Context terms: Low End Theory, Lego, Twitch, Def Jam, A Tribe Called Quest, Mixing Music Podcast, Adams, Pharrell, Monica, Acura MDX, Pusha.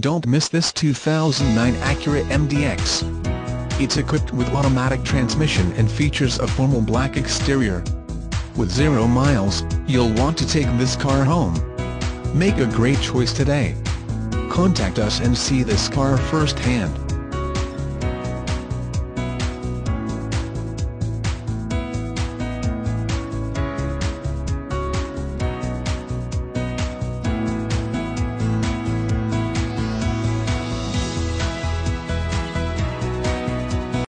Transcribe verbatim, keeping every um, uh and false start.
Don't miss this two thousand nine Acura M D X. It's equipped with automatic transmission and features a formal black exterior. With zero miles, you'll want to take this car home. Make a great choice today. Contact us and see this car firsthand.